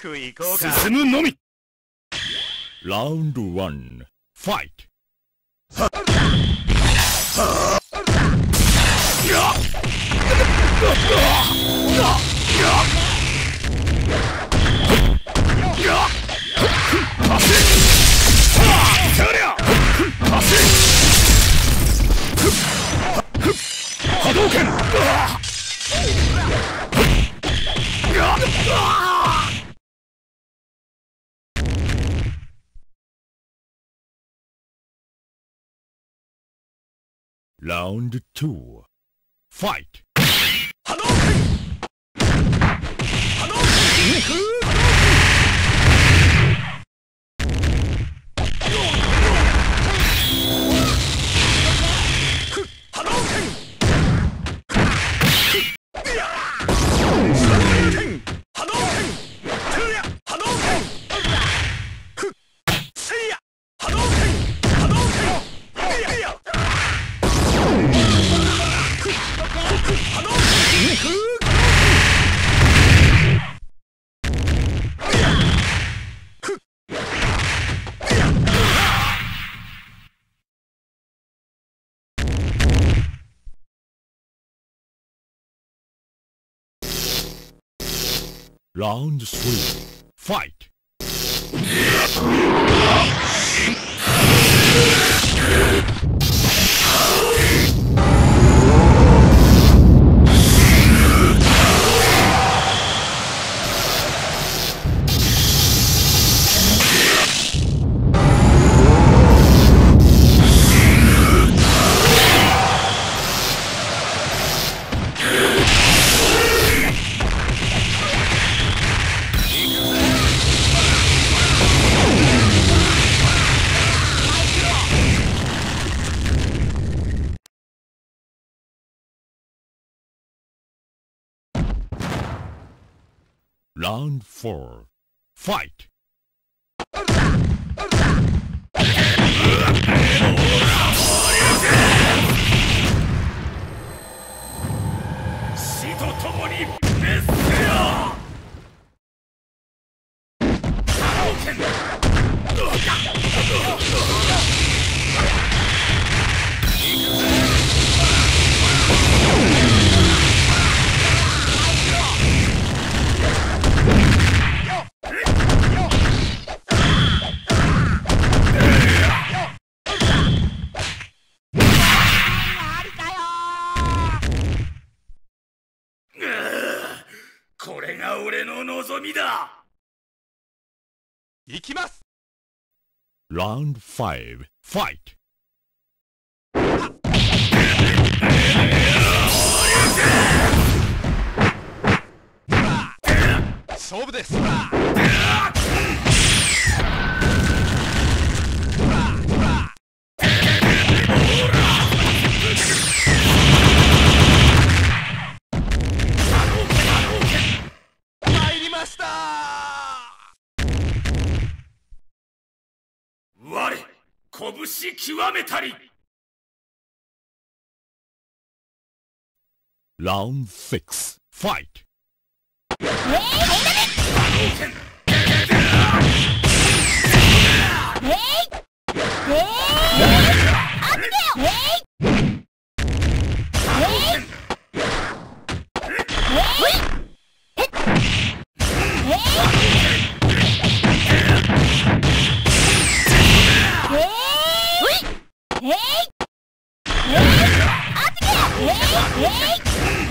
進むのみ。Round 1, fight. 波動拳。Round 2, fight. 波動拳。波動拳。 Round 3, fight! Round 4, fight! Round 5, fight! Round 6, fight!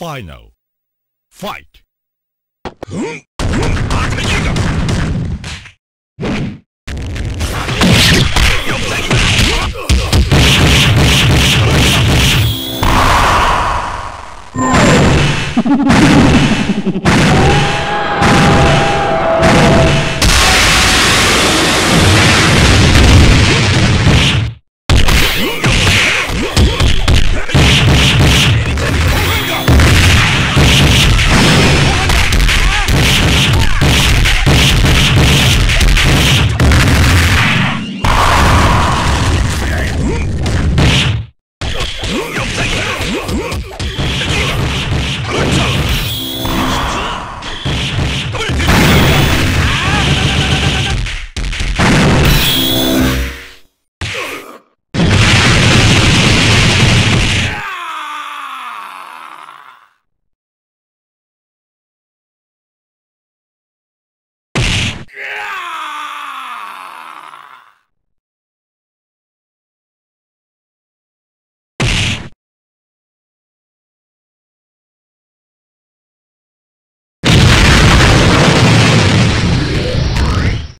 Final. Fight! Yeah!